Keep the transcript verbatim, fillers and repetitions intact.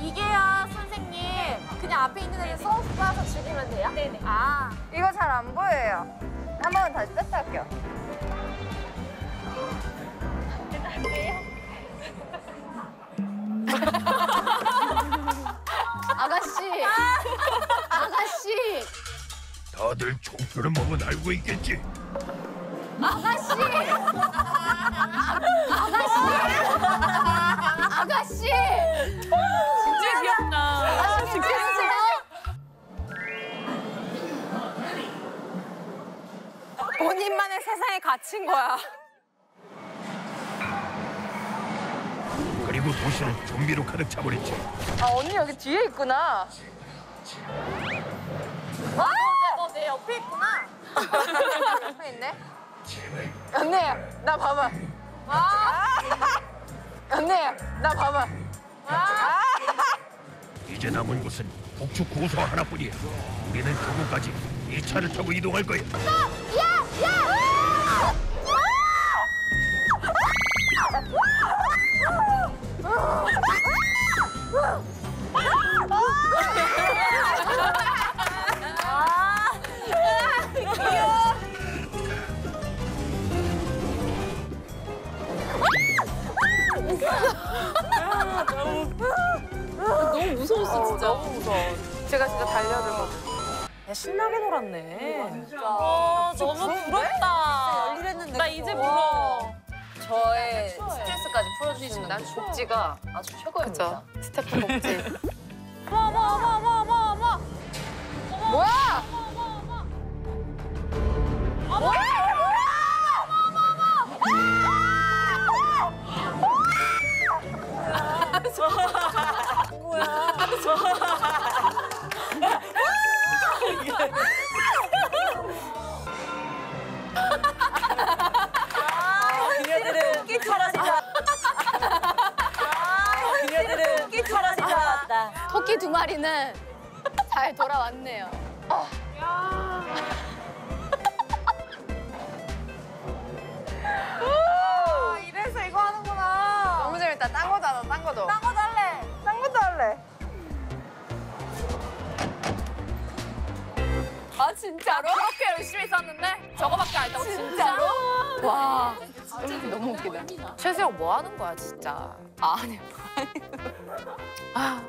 이게요, 선생님. 그냥 앞에 있는 애를 써서 죽이면 돼요? 네네. 아, 이거 잘 안 보여요. 한 번 다시 세트할게요. 아가씨. 아가씨. 다들 종표를 먹은 알고 있겠지? 아가씨! 아가씨! 아가씨! 진짜 귀엽다. 아가씨 비켜주세요. 본인만의 세상에 갇힌 거야. 그리고 도시는 좀비로 가득 차버렸지. 아, 언니 여기 뒤에 있구나. 아! 너 내 옆에 있구나. 옆에 있네. 언니, 나 봐봐. 아! 언니, 나 봐봐. 아! 이제 남은 곳은 북측 고서 하나뿐이야. 우리는 그곳까지 이 차를 타고 이동할 거야. 야! 야! 야! 너무 무서웠어, 진짜. 너무 무서워. 제가 진짜 달려들고. 야, 신나게 놀았네. 진짜. 와, 너무 부럽다. 열일했는데. 나 이제 부러워. 저의 스트레스까지 풀어주시는 난 복지가 아주 최고입니다. 그쵸? 스태프 복지. 어머, 어머, 어머, 어머, 어머. 뭐야? 어머, 어머, 어머. 어머, 뭐야? 토끼 두 마리는 잘 돌아왔네요. 어. 야. 아, 이래서 이거 하는구나. 너무 재밌다. 딴 거잖아, 딴 거도. 딴 거도 할래. 딴 것도 할래. 아, 진짜로? 그렇게 열심히 썼는데 저거밖에 안 했다고 진짜로? 진짜로? 와, 너무 웃기다. 최수영 뭐 하는 거야, 진짜. 아, 아니, 아니. 아.